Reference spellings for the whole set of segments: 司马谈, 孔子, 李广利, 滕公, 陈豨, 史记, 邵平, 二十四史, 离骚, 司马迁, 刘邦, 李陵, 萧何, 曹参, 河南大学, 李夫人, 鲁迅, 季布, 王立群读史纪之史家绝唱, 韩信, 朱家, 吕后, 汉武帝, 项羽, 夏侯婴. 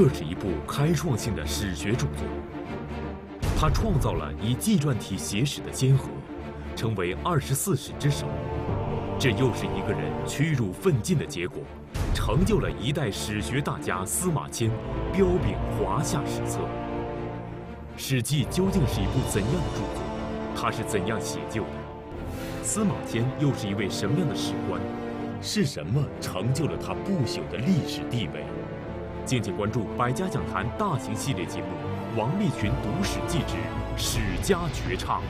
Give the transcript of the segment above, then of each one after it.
这是一部开创性的史学著作，它创造了以纪传体写史的先河，成为24史之首。这又是一个人屈辱奋进的结果，成就了一代史学大家司马迁，彪炳华夏史册。《史记》究竟是一部怎样的著作？它是怎样写就的？司马迁又是一位什么样的史官？ 是什么成就了他不朽的历史地位？敬请关注百家讲坛大型系列节目《王立群读史纪之史家绝唱》。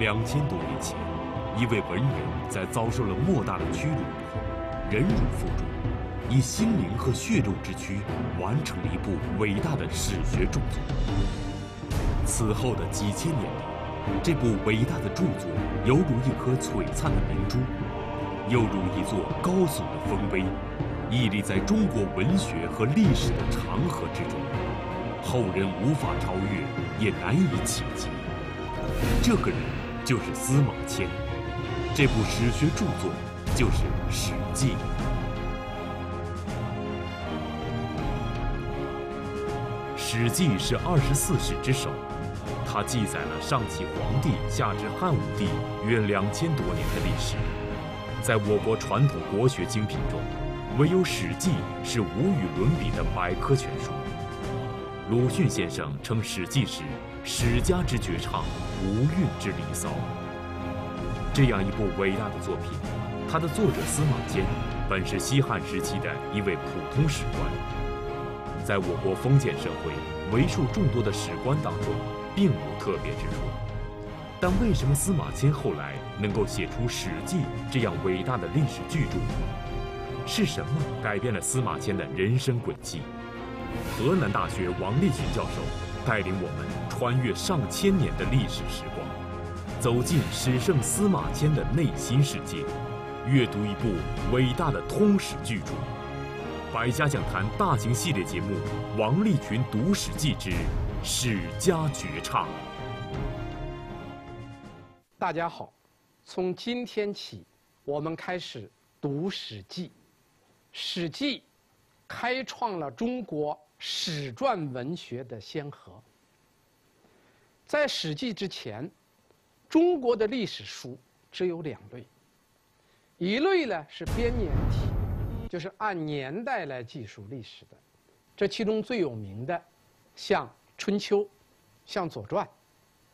2000多年前，一位文人在遭受了莫大的屈辱后，忍辱负重，以心灵和血肉之躯完成了一部伟大的史学著作。此后的几千年里，这部伟大的著作犹如一颗璀璨的明珠，又如一座高耸的丰碑，屹立在中国文学和历史的长河之中，后人无法超越，也难以企及。这个人 就是司马迁，这部史学著作就是《史记》。《史记》是24史之首，它记载了上启皇帝、下至汉武帝约2000多年的历史。在我国传统国学精品中，唯有《史记》是无与伦比的百科全书。鲁迅先生称《史记》是 史家之绝唱，无韵之离骚。这样一部伟大的作品，它的作者司马迁本是西汉时期的一位普通史官，在我国封建社会为数众多的史官当中，并无特别之处。但为什么司马迁后来能够写出《史记》这样伟大的历史巨著？是什么改变了司马迁的人生轨迹？河南大学王立群教授 带领我们穿越上千年的历史时光，走进史圣司马迁的内心世界，阅读一部伟大的通史巨著。百家讲坛大型系列节目《王立群读史纪之史家绝唱》。大家好，从今天起，我们开始读《史记》。《史记》开创了中国 史传文学的先河。在《史记》之前，中国的历史书只有2类，一类呢是编年体，就是按年代来记述历史的。这其中最有名的，像《春秋》、像《左传》，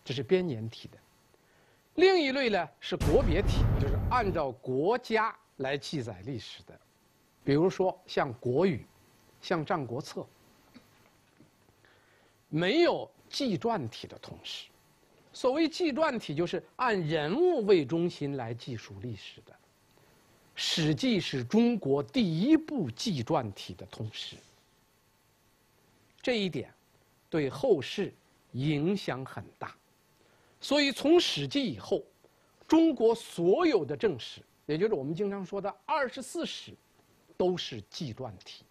这是编年体的；另一类呢是国别体，就是按照国家来记载历史的，比如说像《国语》、像《战国策》。 没有纪传体的同时，所谓纪传体就是按人物为中心来记述历史的。《史记》是中国第一部纪传体的同时，这一点对后世影响很大。所以从《史记》以后，中国所有的正史，也就是我们经常说的24史，都是纪传体。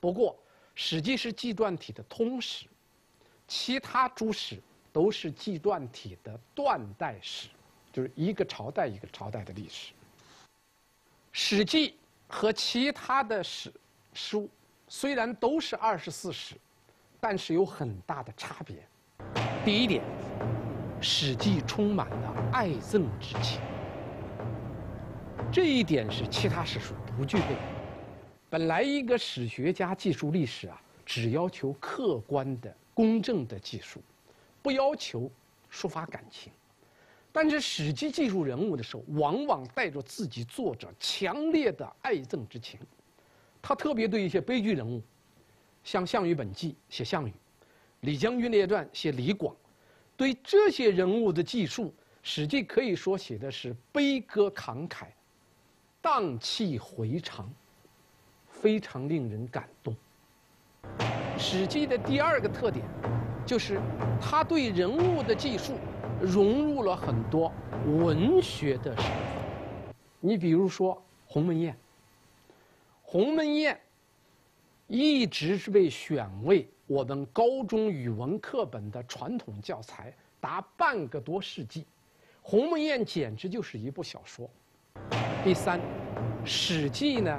不过，《史记》是纪传体的通史， 其他诸史都是纪传体的断代史，就是一个朝代一个朝代的历史。《史记》和其他的史书虽然都是24史，但是有很大的差别。第一点，《史记》充满了爱憎之情，这一点是其他史书不具备的。本来一个史学家记述历史啊，只要求客观的 公正的技术，不要求抒发感情，但是《史记》记述人物的时候，往往带着自己作者强烈的爱憎之情。他特别对一些悲剧人物，像《项羽本纪》写项羽，《李将军列传》写李广，对这些人物的记述史记》可以说写的是悲歌慷慨，荡气回肠，非常令人感动。《史记》的第二个特点，就是他对人物的记述融入了很多文学的成分。你比如说鸿门宴，鸿门宴一直是被选为我们高中语文课本的传统教材，达半个多世纪。鸿门宴简直就是一部小说。第三，《史记》呢，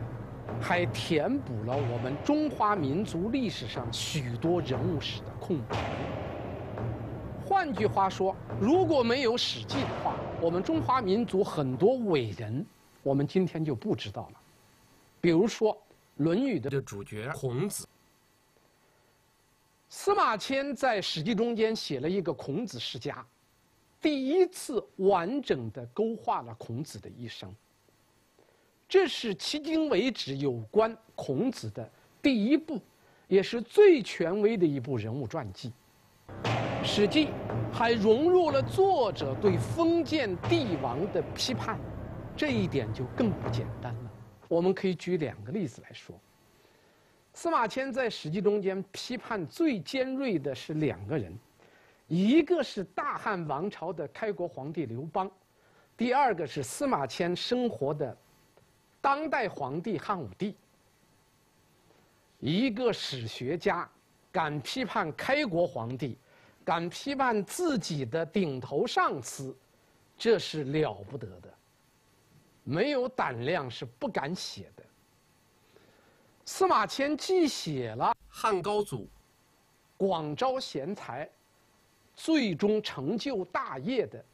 还填补了我们中华民族历史上许多人物史的空白。换句话说，如果没有《史记》的话，我们中华民族很多伟人，我们今天就不知道了。比如说，《论语》的主角孔子。司马迁在《史记》中间写了一个孔子世家，第一次完整的勾画了孔子的一生。这是迄今为止有关孔子的第一部，也是最权威的一部人物传记。《史记》还融入了作者对封建帝王的批判，这一点就更不简单了。我们可以举两个例子来说。司马迁在《史记》中间批判最尖锐的是两个人，一个是大汉王朝的开国皇帝刘邦，第二个是司马迁生活的当代皇帝汉武帝。一个史学家敢批判开国皇帝，敢批判自己的顶头上司，这是了不得的，没有胆量是不敢写的。司马迁既写了汉高祖广招贤才，最终成就大业的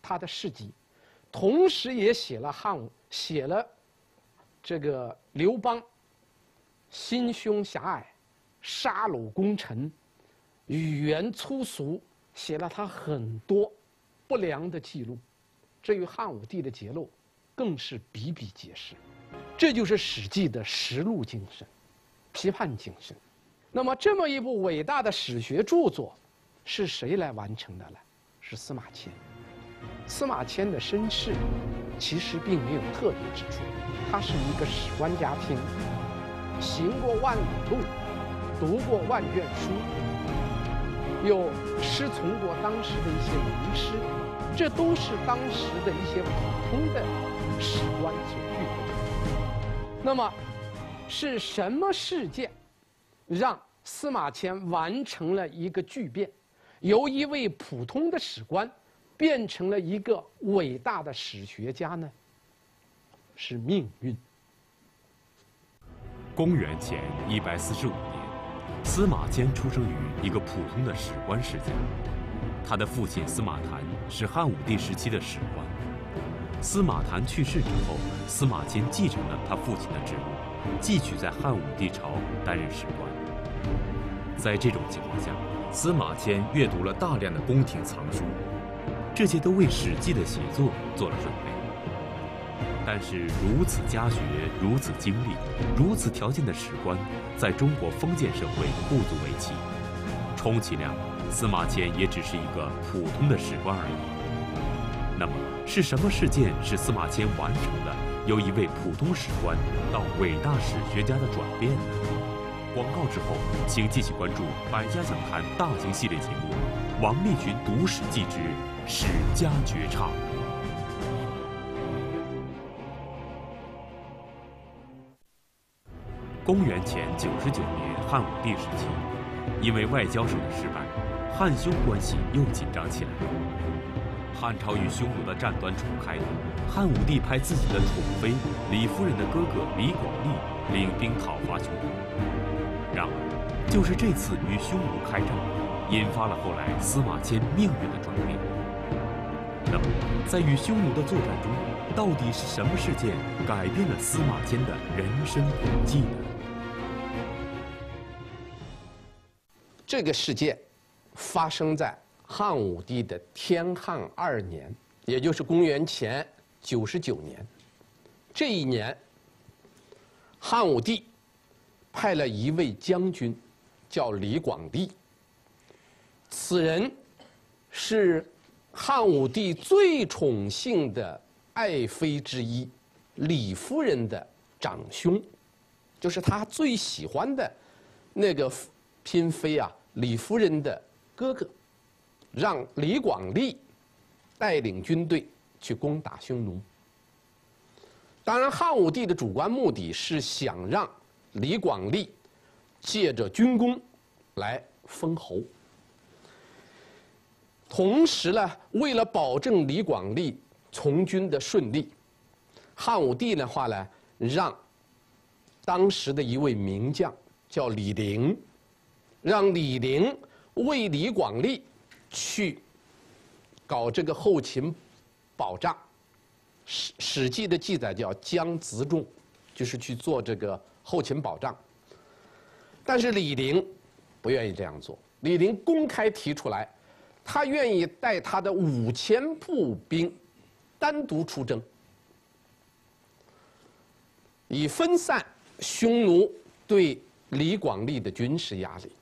他的事迹，同时也写了这个刘邦心胸狭隘、杀戮功臣、语言粗俗，写了他很多不良的记录，这与汉武帝的揭露更是比比皆是。这就是《史记》的实录精神、批判精神。那么，这么一部伟大的史学著作，是谁来完成的呢？是司马迁。司马迁的身世其实并没有特别之处，他是一个史官家庭，行过万里路，读过万卷书，又师从过当时的一些名师，这都是当时的一些普通的史官所具备的。那么，是什么事件让司马迁完成了一个巨变，由一位普通的史官变成了一个伟大的史学家呢？是命运。公元前145年，司马迁出生于一个普通的史官世家。他的父亲司马谈是汉武帝时期的史官。司马谈去世之后，司马迁继承了他父亲的职务，继续在汉武帝朝担任史官。在这种情况下，司马迁阅读了大量的宫廷藏书。这些都为《史记》的写作做了准备，但是如此家学、如此经历、如此条件的史官，在中国封建社会不足为奇。充其量，司马迁也只是一个普通的史官而已。那么，是什么事件使司马迁完成了由一位普通史官到伟大史学家的转变呢？广告之后，请继续关注百家讲坛大型系列节目《王立群读史记之》。史家绝唱。公元前99年，汉武帝时期，因为外交上的失败，汉匈关系又紧张起来。汉朝与匈奴的战端重开，汉武帝派自己的宠妃李夫人的哥哥李广利领兵讨伐匈奴。然而，就是这次与匈奴开战，引发了后来司马迁命运的转变。那么，在与匈奴的作战中，到底是什么事件改变了司马迁的人生轨迹呢？这个事件发生在汉武帝的天汉2年，也就是公元前99年。这一年，汉武帝派了一位将军，叫李广利。此人是汉武帝最宠幸的爱妃之一，李夫人的长兄，就是他最喜欢的那个嫔妃啊，李夫人的哥哥，让李广利带领军队去攻打匈奴。当然，汉武帝的主观目的是想让李广利借着军功来封侯。 同时呢，为了保证李广利从军的顺利，汉武帝的话呢，让当时的一位名将叫李陵，让李陵为李广利去搞这个后勤保障。《史记》的记载叫将辎重，就是去做这个后勤保障。但是李陵不愿意这样做，李陵公开提出来。 他愿意带他的5000步兵单独出征，以分散匈奴对李广利的军事压力。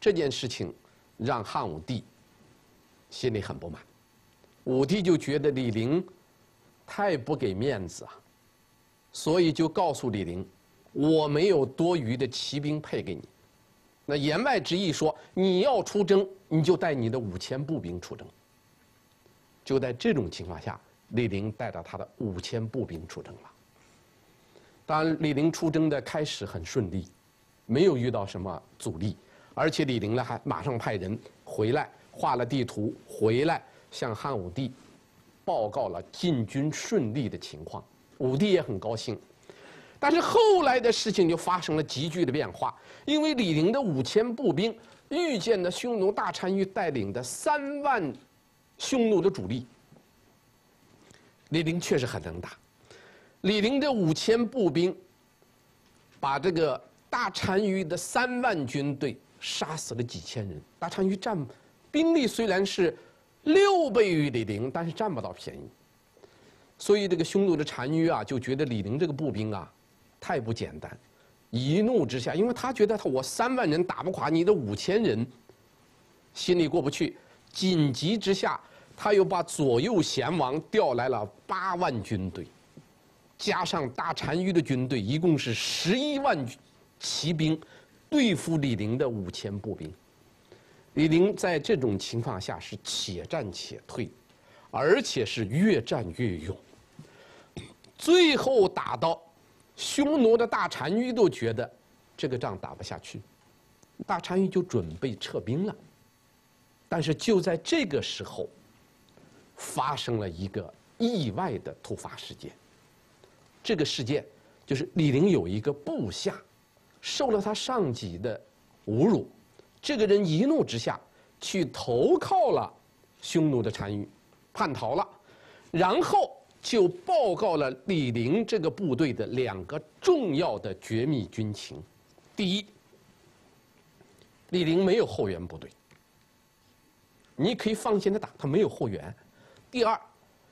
这件事情让汉武帝心里很不满，武帝就觉得李陵太不给面子啊，所以就告诉李陵：“我没有多余的骑兵配给你。” 那言外之意说，你要出征，你就带你的5000步兵出征。就在这种情况下，李陵带着他的5000步兵出征了。当然，李陵出征的开始很顺利，没有遇到什么阻力，而且李陵呢还马上派人回来画了地图，回来向汉武帝报告了进军顺利的情况。武帝也很高兴。 但是后来的事情就发生了急剧的变化，因为李陵的5000步兵遇见了匈奴大单于带领的3万匈奴的主力。李陵确实很能打，李陵的5000步兵把这个大单于的3万军队杀死了几千人。大单于占兵力虽然是6倍于李陵，但是占不到便宜，所以这个匈奴的单于啊就觉得李陵这个步兵啊。 太不简单，一怒之下，因为他觉得我3万人打不垮你的5000人，心里过不去。紧急之下，他又把左右贤王调来了8万军队，加上大单于的军队，一共是11万骑兵，对付李陵的5000步兵。李陵在这种情况下是且战且退，而且是越战越勇，最后打到。 匈奴的大单于都觉得这个仗打不下去，大单于就准备撤兵了。但是就在这个时候，发生了一个意外的突发事件。这个事件就是李陵有一个部下受了他上级的侮辱，这个人一怒之下去投靠了匈奴的单于，叛逃了，然后。 就报告了李陵这个部队的2个重要的绝密军情：第一，李陵没有后援部队，你可以放心的打，他没有后援；第二，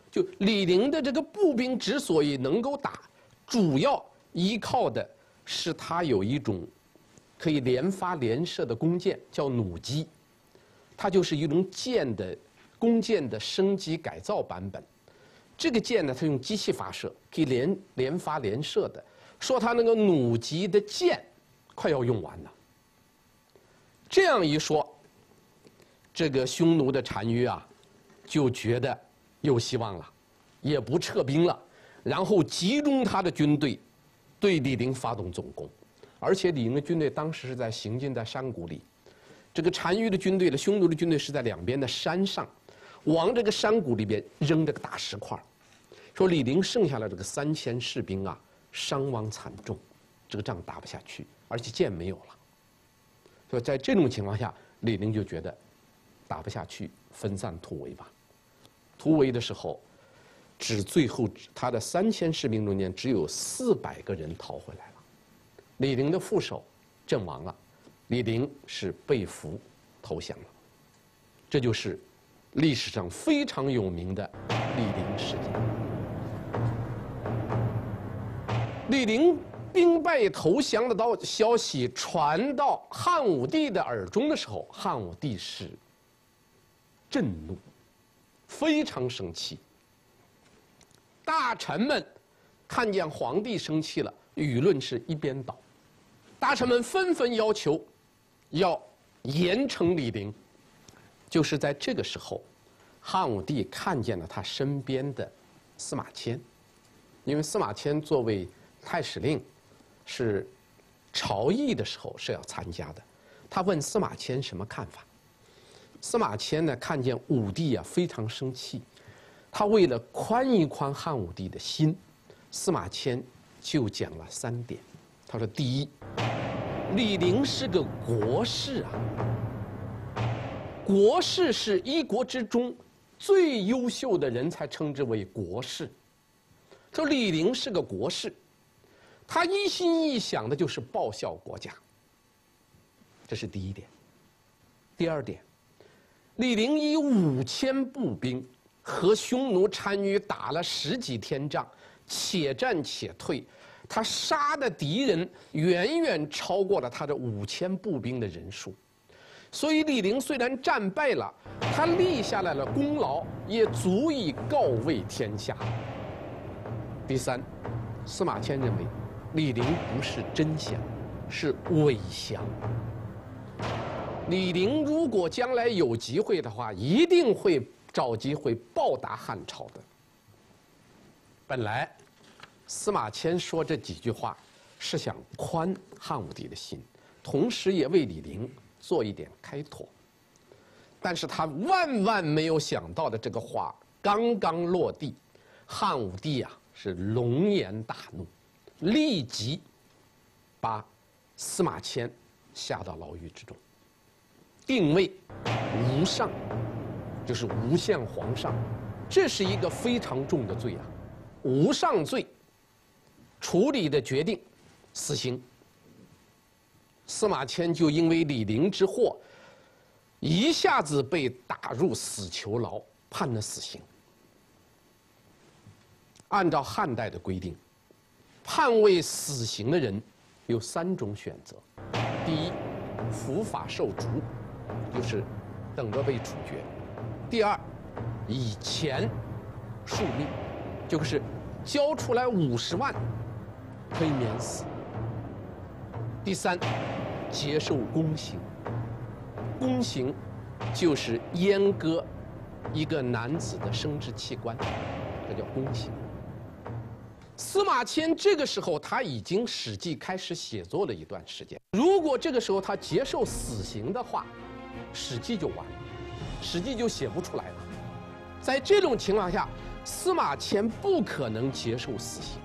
就李陵的这个步兵之所以能够打，主要依靠的是他有一种可以连发连射的弓箭，叫弩机，它就是一种弓箭的升级改造版本。 这个箭呢，它用机器发射，可以连发连射的。说它那个弩机的箭快要用完了。这样一说，这个匈奴的单于啊，就觉得有希望了，也不撤兵了，然后集中他的军队，对李陵发动总攻。而且李陵的军队当时是在行进在山谷里，这个单于的军队呢，匈奴的军队是在两边的山上。 往这个山谷里边扔这个大石块，说李陵剩下了这个3000士兵啊，伤亡惨重，这个仗打不下去，而且箭没有了。所以在这种情况下，李陵就觉得打不下去，分散突围吧。突围的时候，最后他的3000士兵中间只有400个人逃回来了。李陵的副手阵亡了，李陵是被俘投降了。这就是。 历史上非常有名的李陵事件。李陵兵败投降的消息传到汉武帝的耳中的时候，汉武帝是震怒，非常生气。大臣们看见皇帝生气了，舆论是一边倒，大臣们纷纷要求要严惩李陵。就是在这个时候，汉武帝看见了他身边的司马迁，因为司马迁作为太史令，是朝议的时候是要参加的。他问司马迁什么看法。司马迁呢，看见武帝啊非常生气，他为了宽一宽汉武帝的心，司马迁就讲了3点。他说：第一，李陵是个国士啊，国士是一国之中最优秀的人才称之为国士。说李陵是个国士，他一心一想的就是报效国家。这是第一点。第二点，李陵以5000步兵和匈奴单于打了10几天仗，且战且退，他杀的敌人远远超过了他的5000步兵的人数。所以李陵虽然战败了，他立下来了功劳，也足以告慰天下。第三，司马迁认为李陵不是真降，是伪降。李陵如果将来有机会的话，一定会找机会报答汉朝的。本来司马迁说这几句话是想宽汉武帝的心，同时也为李陵做一点开拓，但是他万万没有想到的，这个话刚刚落地，汉武帝啊是龙颜大怒，立即把司马迁下到牢狱之中，定位无上，就是诬陷皇上，这是一个非常重的罪啊，无上罪，处理的决定死刑。司马迁就因为李陵之祸，一下子被打入死囚牢，判了死刑。按照汉代的规定，判为死刑的人有3种选择：第一，伏法受逐，就是等着被处决；第二，以钱赎命，就是交出来50万可以免死；第三，接受宫刑。宫刑就是阉割一个男子的生殖器官，这叫宫刑。司马迁这个时候他已经《史记》开始写作了一段时间，如果这个时候他接受死刑的话，《史记》就完了，《史记》就写不出来了。在这种情况下，司马迁不可能接受死刑。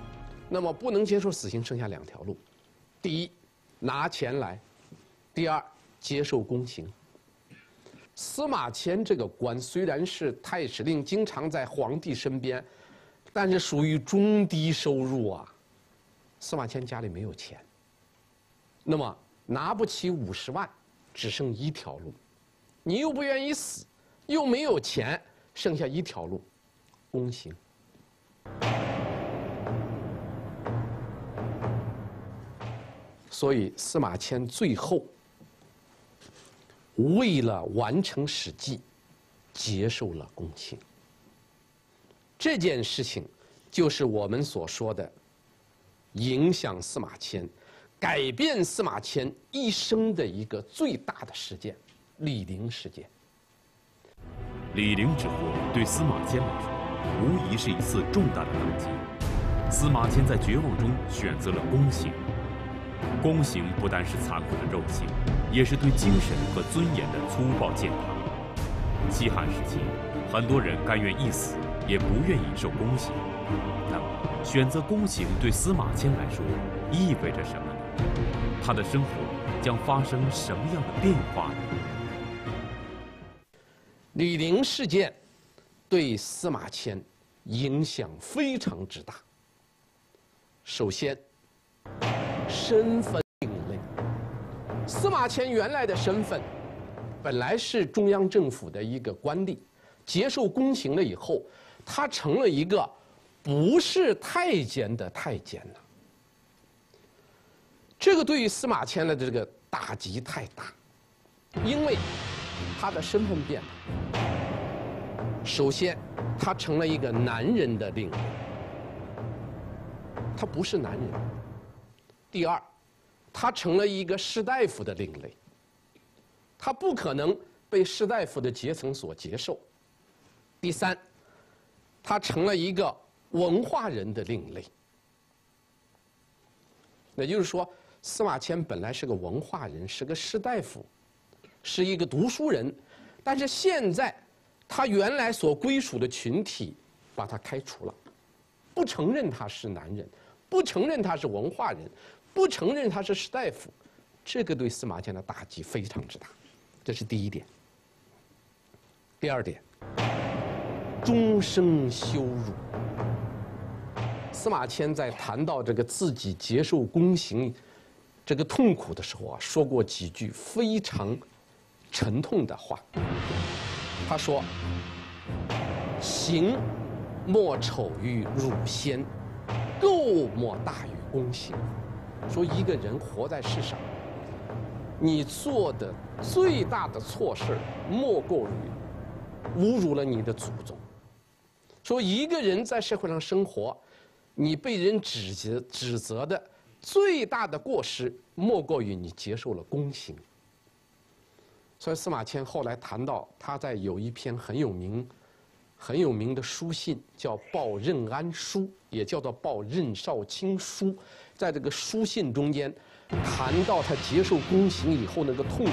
那么不能接受死刑，剩下2条路：第一，拿钱来；第二，接受宫刑。司马迁这个官虽然是太史令，经常在皇帝身边，但是属于中低收入啊。司马迁家里没有钱，那么拿不起50万，只剩1条路。你又不愿意死，又没有钱，剩下1条路，宫刑。所以司马迁最后为了完成《史记》，接受了宫刑。这件事情就是我们所说的影响司马迁、改变司马迁一生的一个最大的事件——李陵事件。李陵之祸对司马迁来说，无疑是一次重大的打击。司马迁在绝望中选择了宫刑。宫刑不但是残酷的肉刑，也是对精神和尊严的粗暴践踏。西汉时期，很多人甘愿一死，也不愿意受宫刑。那么，选择宫刑对司马迁来说意味着什么呢？他的生活将发生什么样的变化呢？李陵事件对司马迁影响非常之大。首先，身份定位。司马迁原来的身份本来是中央政府的一个官吏，接受宫刑了以后，他成了一个不是太监的太监了。这个对于司马迁的这个打击太大，因为他的身份变了，首先，他成了一个男人的令，他不是男人；第二，他成了一个士大夫的另类，他不可能被士大夫的阶层所接受；第三，他成了一个文化人的另类。也就是说，司马迁本来是个文化人，是个士大夫，是一个读书人，但是现在他原来所归属的群体把他开除了，不承认他是男人，不承认他是文化人，不承认他是士大夫，这个对司马迁的打击非常之大，这是第一点。第二点，终生羞辱。司马迁在谈到这个自己接受宫刑这个痛苦的时候啊，说过几句非常沉痛的话。他说：“刑莫丑于辱先，垢莫大于宫刑。”说一个人活在世上，你做的最大的错事莫过于侮辱了你的祖宗。说一个人在社会上生活，你被人指责的最大的过失，莫过于你接受了宫刑。所以司马迁后来谈到，他在有一篇很有名的书信叫《报任安书》，也叫做《报任少卿书》。在这个书信中间，谈到他接受宫刑以后那个痛苦，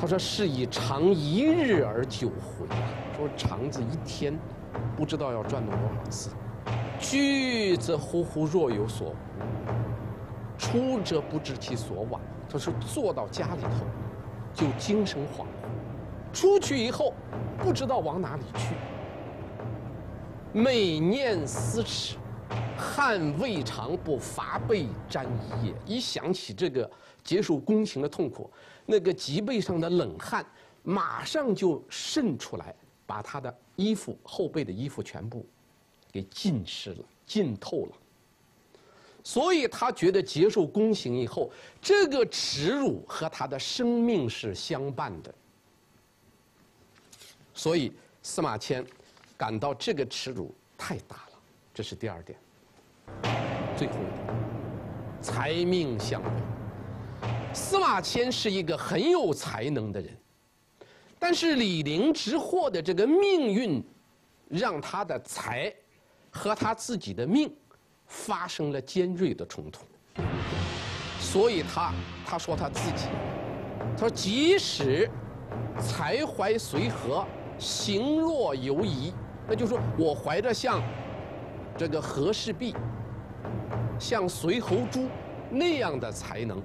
他说：“是以长一日而久回。”说肠子一天不知道要转动多少次。居则忽忽若有所无，出则不知其所往。他说坐到家里头就精神恍惚，出去以后不知道往哪里去。每念思耻，汗未尝不乏背沾一夜。一想起这个接受宫刑的痛苦，那个脊背上的冷汗马上就渗出来，把他的衣服后背的衣服全部给浸湿了，浸透了。所以他觉得接受宫刑以后，这个耻辱和他的生命是相伴的。所以司马迁感到这个耻辱太大了，这是第二点。最后一点，才命相违。司马迁是一个很有才能的人，但是李陵之祸的这个命运，让他的才和他自己的命发生了尖锐的冲突，所以他说他自己，他说即使才怀随和，行若犹疑，那就是说我怀着像这个和氏璧、像随侯珠那样的才能，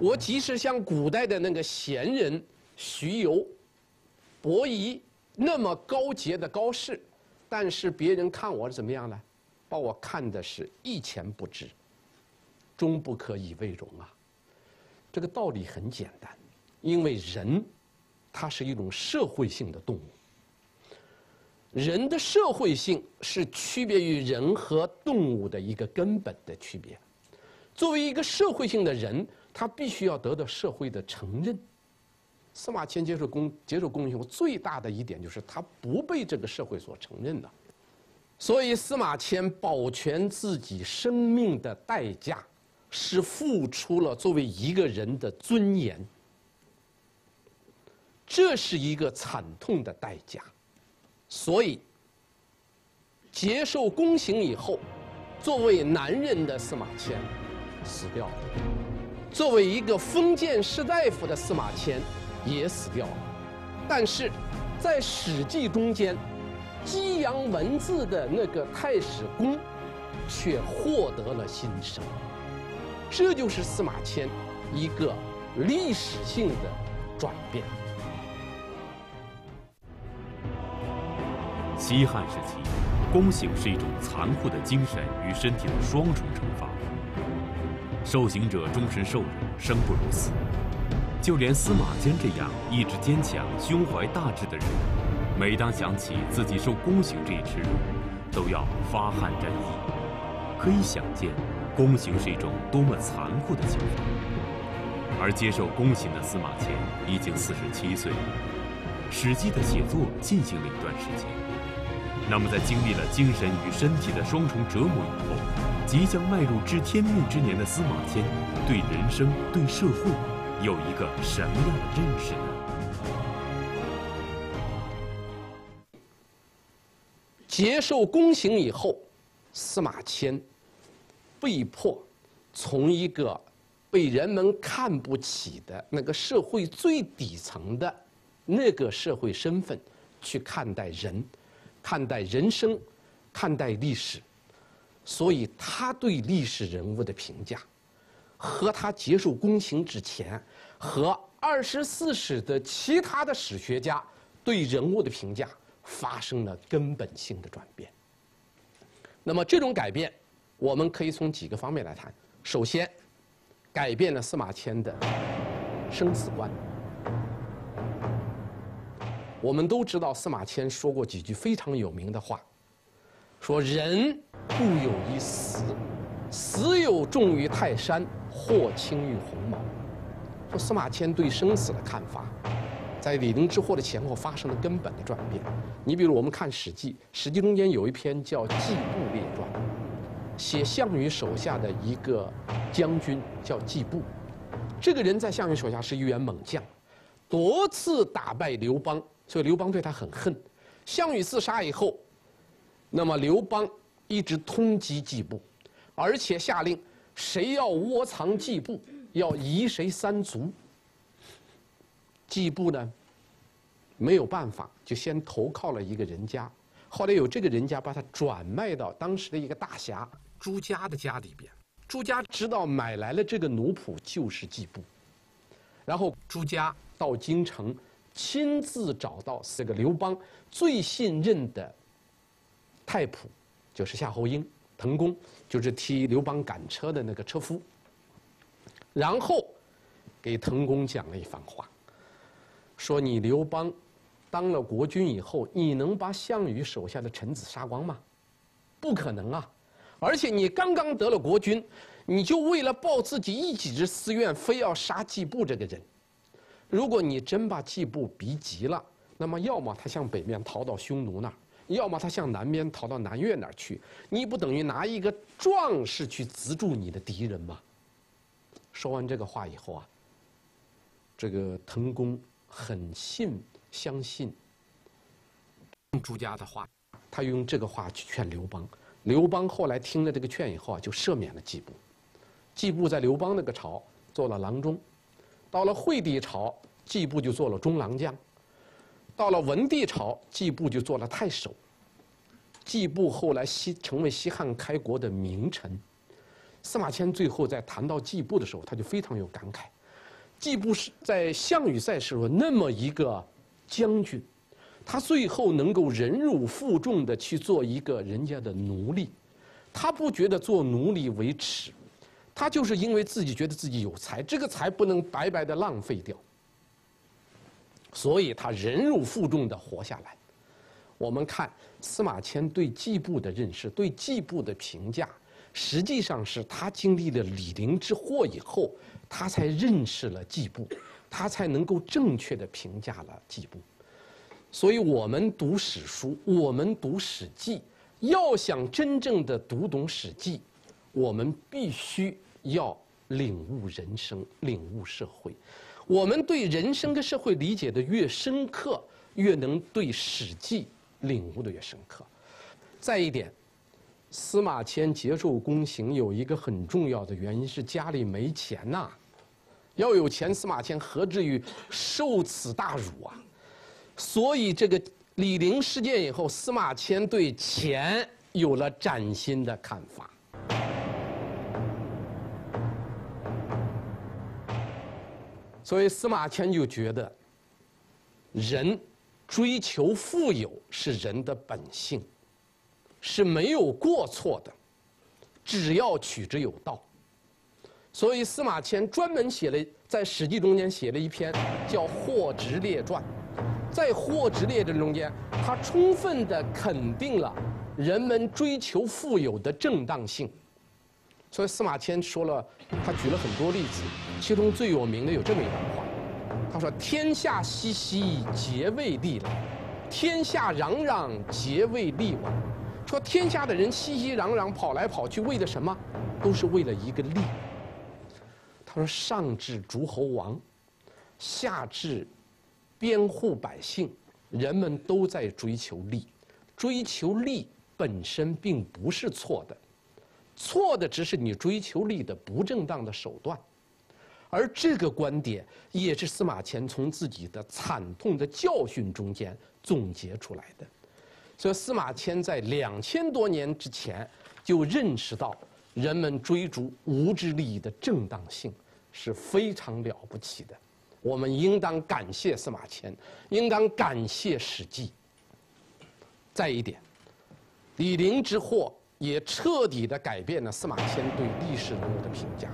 我即使像古代的那个贤人徐游、伯夷那么高洁的高士，但是别人看我怎么样呢？把我看的是一钱不值，终不可以为荣啊！这个道理很简单，因为人，它是一种社会性的动物。人的社会性是区别于人和动物的一个根本的区别。作为一个社会性的人，他必须要得到社会的承认。司马迁接受宫刑后最大的一点就是他不被这个社会所承认的。所以司马迁保全自己生命的代价是付出了作为一个人的尊严，这是一个惨痛的代价。所以接受宫刑以后，作为男人的司马迁死掉了，作为一个封建士大夫的司马迁也死掉了。但是在《史记》中间激扬文字的那个太史公却获得了新生，这就是司马迁一个历史性的转变。西汉时期，宫刑是一种残酷的精神与身体的双重惩罚，受刑者终身受辱，生不如死。就连司马迁这样意志坚强、胸怀大志的人，每当想起自己受宫刑这一耻辱，都要发汗沾衣。可以想见，宫刑是一种多么残酷的刑罚。而接受宫刑的司马迁已经47岁了，史记的写作进行了一段时间。那么，在经历了精神与身体的双重折磨以后，即将迈入知天命之年的司马迁，对人生、对社会有一个什么样的认识呢？ 接受宫刑以后，司马迁被迫从一个被人们看不起的那个社会最底层的那个社会身份去看待人、看待人生、看待历史，所以他对历史人物的评价，和他接受宫刑之前和24世纪的其他的史学家对人物的评价， 发生了根本性的转变。那么这种改变，我们可以从几个方面来谈。首先，改变了司马迁的生死观。我们都知道司马迁说过几句非常有名的话，说“人固有一死，死有重于泰山，或轻于鸿毛”。说司马迁对生死的看法， 在李陵之祸的前后发生了根本的转变。你比如我们看《史记》，《史记》中间有一篇叫《季布列传》，写项羽手下的一个将军叫季布。这个人在项羽手下是一员猛将，多次打败刘邦，所以刘邦对他很恨。项羽自杀以后，那么刘邦一直通缉季布，而且下令谁要窝藏季布，要夷谁三族。 季布呢，没有办法，就先投靠了一个人家，后来有这个人家把他转卖到当时的一个大侠朱家的家里边。朱家知道买来了这个奴仆就是季布，然后朱家到京城亲自找到这个刘邦最信任的太仆，就是夏侯婴、滕公，就是替刘邦赶车的那个车夫，然后给滕公讲了一番话， 说你刘邦当了国君以后，你能把项羽手下的臣子杀光吗？不可能啊！而且你刚刚得了国君，你就为了报自己一己之私怨，非要杀季布这个人。如果你真把季布逼急了，那么要么他向北面逃到匈奴那儿，要么他向南边逃到南越那儿去。你不等于拿一个壮士去资助你的敌人吗？说完这个话以后啊，这个滕公 很相信朱家的话，他用这个话去劝刘邦。刘邦后来听了这个劝以后啊，就赦免了季布。季布在刘邦那个朝做了郎中，到了惠帝朝，季布就做了中郎将，到了文帝朝，季布就做了太守。季布后来成为西汉开国的名臣。司马迁最后在谈到季布的时候，他就非常有感慨。 季布是在项羽在世时候那么一个将军，他最后能够忍辱负重的去做一个人家的奴隶，他不觉得做奴隶为耻，他就是因为自己觉得自己有才，这个才不能白白的浪费掉，所以他忍辱负重的活下来。我们看司马迁对季布的认识，对季布的评价，实际上是他经历了李陵之祸以后， 他才认识了季布，他才能够正确的评价了季布。所以，我们读史书，我们读《史记》，要想真正的读懂《史记》，我们必须要领悟人生，领悟社会。我们对人生跟社会理解的越深刻，越能对《史记》领悟的越深刻。再一点， 司马迁接受宫刑有一个很重要的原因是家里没钱呐、啊，要有钱司马迁何至于受此大辱啊！所以这个李陵事件以后，司马迁对钱有了崭新的看法。所以司马迁就觉得，人追求富有是人的本性， 是没有过错的，只要取之有道。所以司马迁专门写了，在《史记》中间写了一篇叫《货殖列传》。在《货殖列传》中间，他充分地肯定了人们追求富有的正当性。所以司马迁说了，他举了很多例子，其中最有名的有这么一段话：他说：“天下熙熙，皆为利来；天下攘攘，皆为利往。”说天下的人熙熙攘攘跑来跑去，为了什么？都是为了一个利。他说：“上至诸侯王，下至边户百姓，人们都在追求利。追求利本身并不是错的，错的只是你追求利的不正当的手段。”而这个观点也是司马迁从自己的惨痛的教训中间总结出来的，所以司马迁在2000多年之前就认识到人们追逐无知利益的正当性是非常了不起的，我们应当感谢司马迁，应当感谢《史记》。再一点，李陵之祸也彻底的改变了司马迁对历史人物的评价。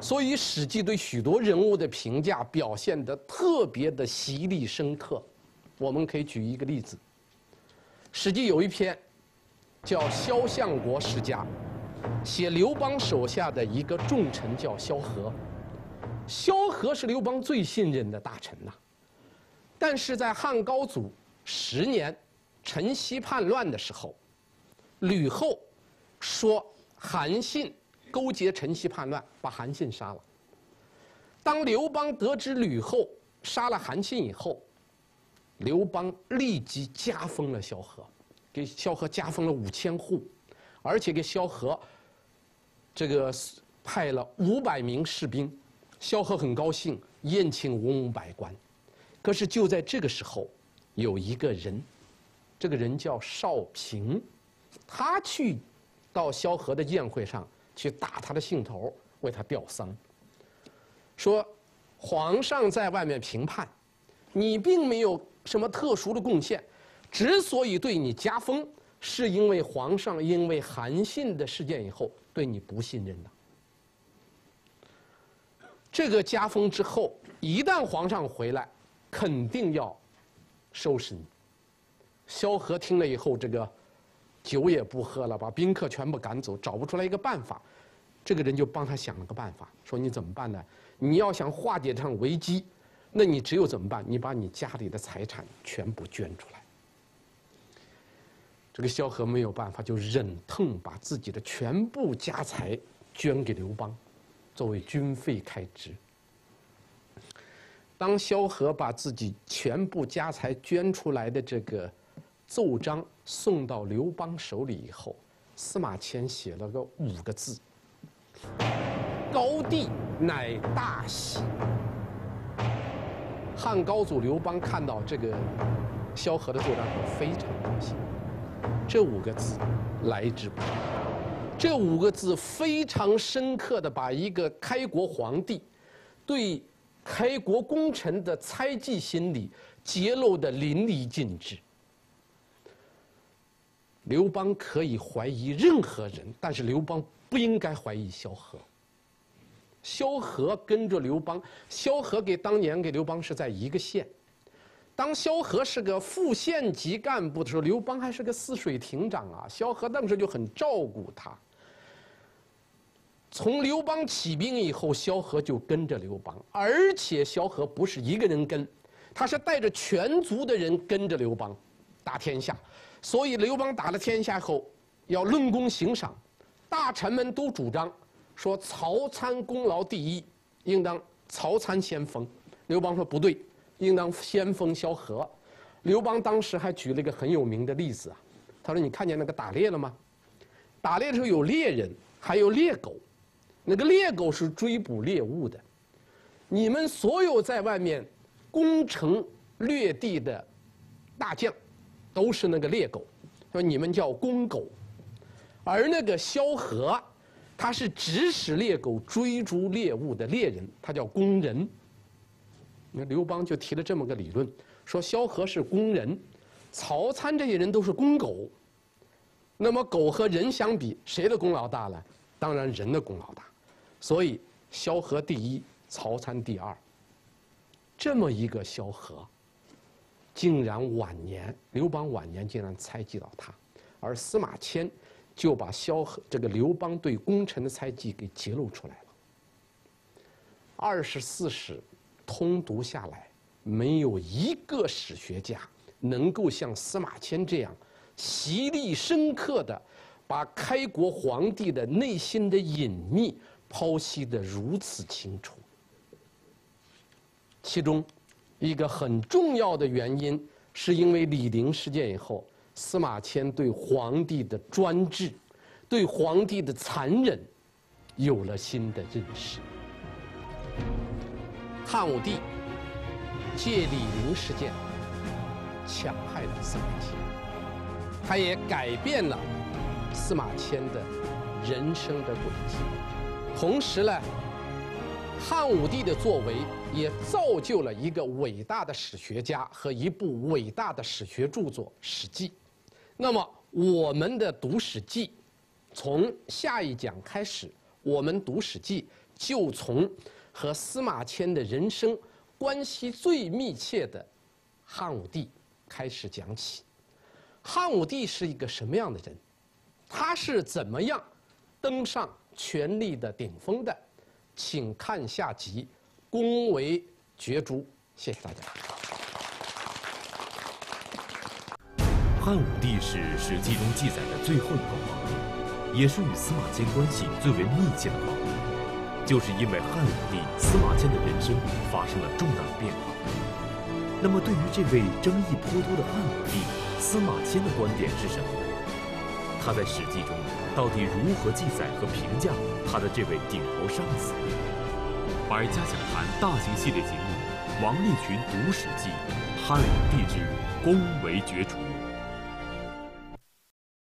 所以《史记》对许多人物的评价表现得特别的犀利深刻。我们可以举一个例子，《史记》有一篇叫《萧相国世家》，写刘邦手下的一个重臣叫萧何。萧何是刘邦最信任的大臣呐，但是在汉高祖10年陈豨叛乱的时候，吕后说韩信勾结陈豨叛乱，把韩信杀了。当刘邦得知吕后杀了韩信以后，刘邦立即加封了萧何，给萧何加封了5000户，而且给萧何这个派了500名士兵。萧何很高兴，宴请文武百官。可是就在这个时候，有一个人，这个人叫邵平，他去到萧何的宴会上，去打他的兴头，为他吊丧，说皇上在外面评判你并没有什么特殊的贡献，之所以对你加封，是因为皇上因为韩信的事件以后对你不信任了。这个加封之后，一旦皇上回来，肯定要收拾你。萧何听了以后，这个酒也不喝了，把宾客全部赶走，找不出来一个办法。这个人就帮他想了个办法，说你怎么办呢？你要想化解这场危机，那你只有怎么办？你把你家里的财产全部捐出来。这个萧何没有办法，就忍痛把自己的全部家财捐给刘邦，作为军费开支。当萧何把自己全部家财捐出来的这个奏章送到刘邦手里以后，司马迁写了个5个字：“高帝乃大喜。”汉高祖刘邦看到这个萧何的奏章后非常高兴，这5个字来之不易。这5个字非常深刻地把一个开国皇帝对开国功臣的猜忌心理揭露得淋漓尽致。刘邦可以怀疑任何人，但是刘邦不应该怀疑萧何。萧何跟着刘邦，萧何给当年给刘邦是在一个县。当萧何是个副县级干部的时候，刘邦还是个泗水亭长啊。萧何当时就很照顾他。从刘邦起兵以后，萧何就跟着刘邦，而且萧何不是一个人跟，他是带着全族的人跟着刘邦打天下。所以刘邦打了天下后，要论功行赏，大臣们都主张说曹参功劳第一，应当曹参先封。刘邦说不对，应当先封萧何。刘邦当时还举了一个很有名的例子啊，他说你看见那个打猎了吗？打猎的时候有猎人，还有猎狗，那个猎狗是追捕猎物的。你们所有在外面攻城略地的大将，都是那个猎狗，说你们叫公狗。而那个萧何，他是指使猎狗追逐猎物的猎人，他叫公人。那刘邦就提了这么个理论，说萧何是公人，曹参这些人都是公狗，那么狗和人相比，谁的功劳大呢？当然人的功劳大，所以萧何第一，曹参第二。这么一个萧何，竟然晚年，刘邦晚年竟然猜忌到他，而司马迁就把萧何这个刘邦对功臣的猜忌给揭露出来了。24史通读下来，没有一个史学家能够像司马迁这样犀利深刻地把开国皇帝的内心的隐秘剖析得如此清楚。其中一个很重要的原因，是因为李陵事件以后，司马迁对皇帝的专制、对皇帝的残忍有了新的认识。汉武帝借李陵事件强害了司马迁，他也改变了司马迁的人生的轨迹。同时呢，汉武帝的作为也造就了一个伟大的史学家和一部伟大的史学著作《史记》。那么，我们的读《史记》，从下一讲开始，我们读《史记》就从和司马迁的人生关系最密切的汉武帝开始讲起。汉武帝是一个什么样的人？他是怎么样登上权力的顶峰的？请看下集《恭维角逐》，谢谢大家。汉武帝是《史记》中记载的最后一个皇帝，也是与司马迁关系最为密切的皇帝。就是因为汉武帝，司马迁的人生发生了重大变化。那么，对于这位争议颇多的汉武帝，司马迁的观点是什么？他在《史记》中到底如何记载和评价他的这位顶头上司？百家讲坛大型系列节目，王立群读《史记》，汉武帝之恭维角逐。